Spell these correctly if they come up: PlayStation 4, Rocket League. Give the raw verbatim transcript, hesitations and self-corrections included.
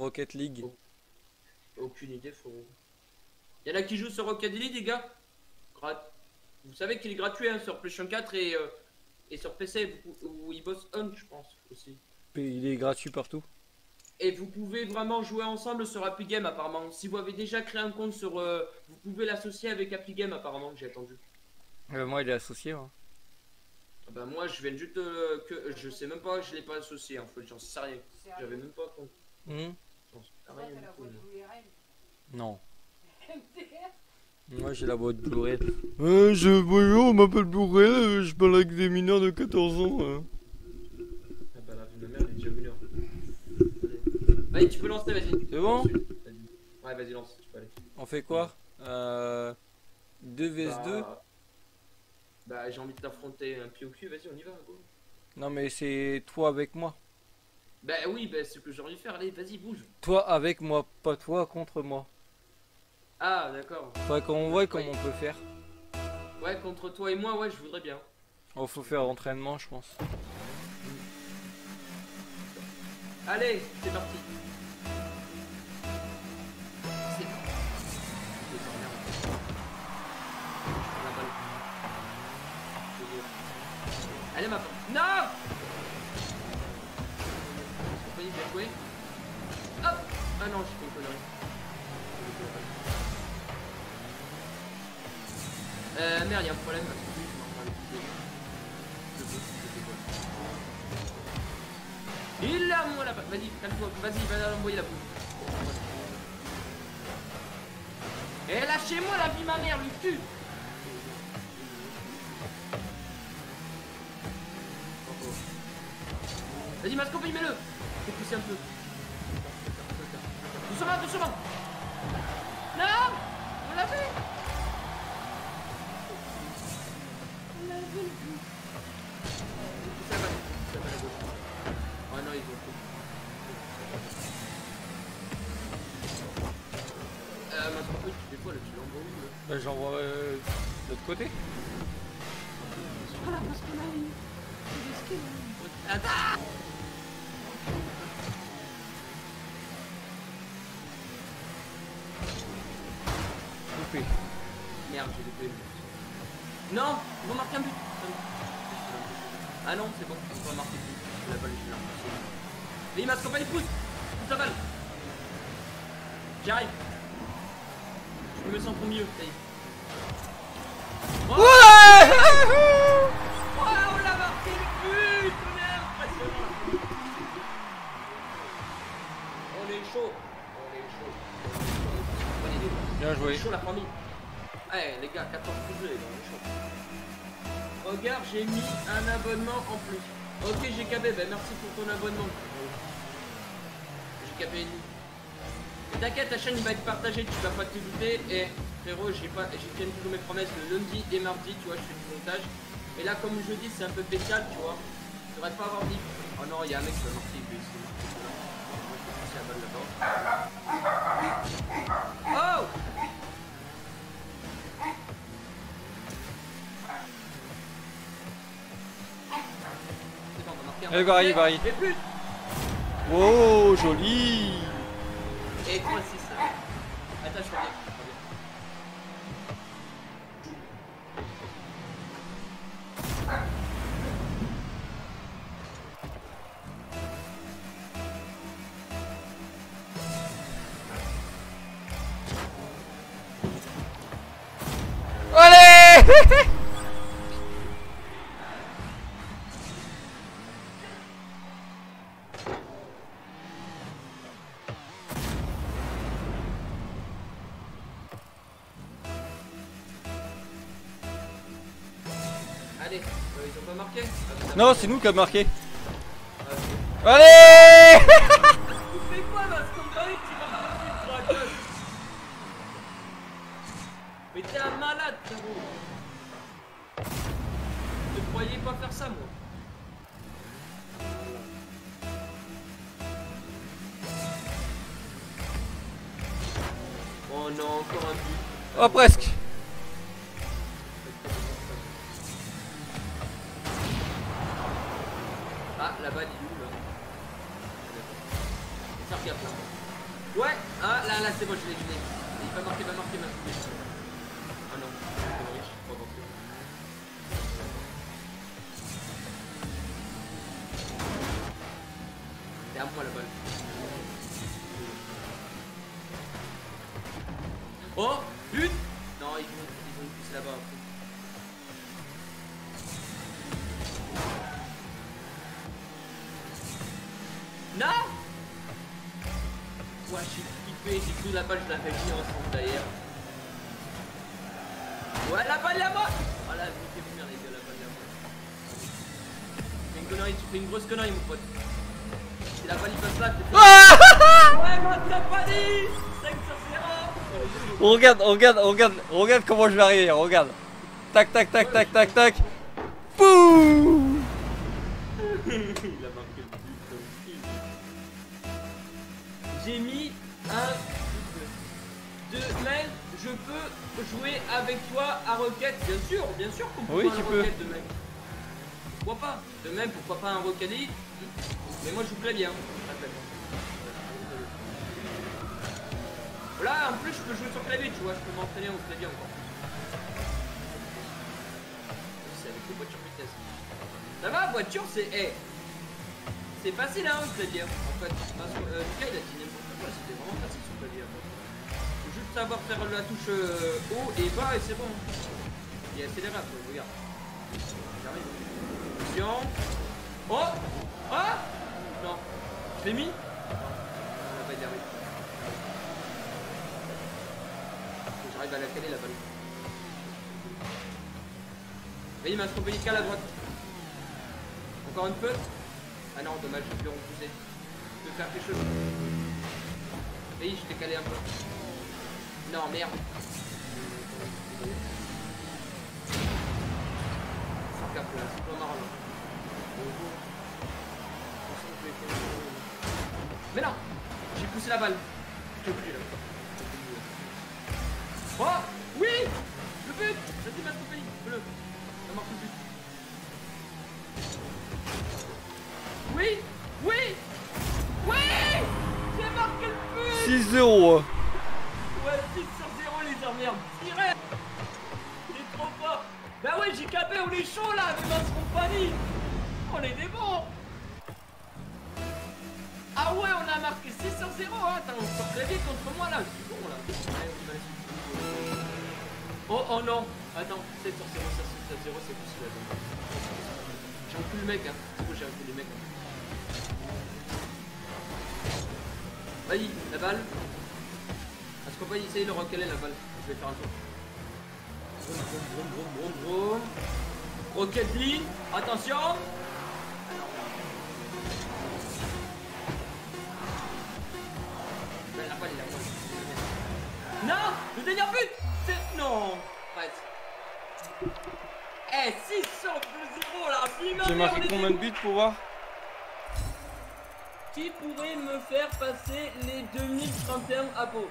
Rocket League. Oh. Aucune idée, frérot. Y'en a qui jouent sur Rocket League, les gars. Grat... Vous savez qu'il est gratuit hein, sur PlayStation quatre et, euh, et sur P C, où il bosse on, je pense, aussi. Il est gratuit partout. Et vous pouvez vraiment jouer ensemble sur Happy Game, apparemment. Si vous avez déjà créé un compte sur... Euh, vous pouvez l'associer avec Happy Game, apparemment, que j'ai attendu. Euh, moi, il est associé, hein. Bah moi je viens juste euh, que je sais même pas, je l'ai pas associé en fait, j'en sais rien, j'avais même pas compris. Mmh. Non. Moi j'ai la boîte Blu-ray. Euh, je bonjour, on m'appelle Blu-ray, euh, je parle avec des mineurs de quatorze ans. Hein. Ah bah la vie de merde, il est déjà mineur. Vas-y, tu peux lancer, vas-y. C'est bon? Ouais, vas-y lance, tu peux aller. On fait quoi? Euh... deux contre deux. Bah j'ai envie de t'affronter un pied au cul, vas-y on y va go. Non mais c'est toi avec moi. Bah oui, bah c'est ce que j'ai envie de faire, allez vas-y bouge. Toi avec moi, pas toi contre moi. Ah d'accord. Faudrait qu'on voit comment on peut faire. Ouais, contre toi et moi, ouais je voudrais bien. Oh faut faire entraînement je pense. Allez, c'est parti. C'est parti. Allez ma... Non! Pas dit de jouer. Hop! Ah non, je fais une connerie. Euh merde, y'a un problème parce que je m'en... Il l'a moi là-bas. Vas-y, calme-toi, vas-y, va l'envoyer la boule. Et lâchez-moi la vie ma mère, le cul! Vas-y Mascope, mets-le. Faut pousser un peu. Doucement, doucement. Non, on l'a fait. On l'a vu. Ça va, ça va à la gauche. Oh non, ils ont tout. Euh, Mascope, tu fais quoi là? Tu l'envoies où là? Bah j'envoie euh, de l'autre côté. Voilà, parce qu'on a eu... C'est risqué. Attends. Coupé. Merde, j'ai coupé. Non, ils vont marquer un but. Ah non, c'est bon, ils vont marquer plus. Je l'ai pas lu, je l'ai marqué. Les masques, on va les pousser. Pousse la balle. J'arrive. Je me sens pour mieux, ça y est. Oh ouais, oh, on l'a marqué le but. On est impressionnant. On est chaud. On est chaud. Bien joué. Chaud la famille. Allez les gars, quatorze plus deux, les gars. Regarde, j'ai mis un abonnement en plus. Ok G K B, ben merci pour ton abonnement. G K B. T'inquiète, ta chaîne il va être partagée, tu vas pas te douter. Et frérot, j'ai pas, j'ai tiens toujours mes promesses le lundi et mardi, tu vois, je fais du montage. Et là comme je dis, c'est un peu spécial, tu vois. Je devrais pas avoir dit. Oh non, il y a un mec qui va marquer, lui ici. Oh! Eh bah il va y. Wow, joli. Et trois six. Attends, je reviens. Allez, euh, ils ont pas marqué. Ah, non, c'est nous qui a marqué. Ah, okay. Allez. Tu fais quoi dans ce combat? Tu vas marquer trois à deux. Mais t'es un malade, frérot. Je ne croyais pas faire ça, moi. Oh non, encore un but. Oh, presque. Ah, là-bas, il est où, là? Faire gaffe, là. Ouais. Ah là là c'est bon, je l'ai éliminé. Il va marquer, va marquer, va marquer. Oh non, je suis trop avancé. C'est à moi la balle. Oh, but. Non, ils vont, ils vont pousser là-bas après. Non. Ouais, je suis flippé, j'ai cru la balle, je la fais venir ensemble d'ailleurs. Ouais, la balle là-bas. Oh la vie, c'est merde, les gars, la balle là-bas. Fais une connerie, tu fais une grosse connerie, mon pote. Si la balle, il passe là, c'est pas... Ouais, moi, tu l'as pas dit. cinq sur zéro. On regarde, on regarde, on regarde, on regarde comment je vais arriver, on regarde. Tac, tac, tac, tac, tac, tac. Pouh. Il a marqué. J'ai mis un, deux, même je peux jouer avec toi à Rocket, bien sûr, bien sûr qu'on peut oui, jouer à Rocket peux. De même. Pourquoi pas? De même, pourquoi pas un Rocket League? Mais moi je joue très bien. Là en plus je peux jouer sur clavier, tu vois, je peux m'entraîner au clavier encore. C'est avec les voitures vitesse. Ça va, voiture c'est... Hey. C'est facile hein, le clavier, en fait, parce que euh, Lucas il a dit n'importe quoi, c'était vraiment facile sur le clavier. Faut juste savoir faire la touche euh, haut et bas et c'est bon. Il est accélérable, regarde. J'arrive. Attention. Oh. Ah. Non. Je l'ai mis. Non. On va pas y arriver. J'arrive à la caler la balle. Et il m'a trompé Lucas à la droite. Encore une peu. Ah non, dommage, je vais repousser. Je peux faire quelque chose. Oui, je t'ai calé un peu. Non, merde. C'est cap là, c'est pas marrant. Mais non, j'ai poussé la balle. Je t'ai oublié là. Oh, oui. Le but. Ça s'est pas trompé. Bleu. Ça marque le but. Oui. Oui. Oui. J'ai marqué le but. Six zéro. Ouais, six sur zéro les emmerdes. Tirez. Il est trop fort. Bah ouais, J K B, on est chaud là avec notre compagnie. On est des bons. Ah ouais, on a marqué six sur zéro hein. Attends, on se crève contre moi là. C'est bon là. Allez, on y va. Oh, oh non. Attends, sept sur zéro, sept sur zéro, c'est possible. J'ai un coup le mec hein. C'est bon, j'ai un coup le mec hein. Vas-y, la balle. Est-ce qu'on peut essayer de recaler la balle? Je vais faire un tour. Vroom, vroom, vroom, vroom, vroom, vroom. Rocket League, attention. La balle, il a... Non, le dernier but. C'est... Non. Bref. Eh, six sur deux zéro là. J'ai marqué combien de buts pour voir? Qui pourrait me faire passer les deux mille trente et un à peau?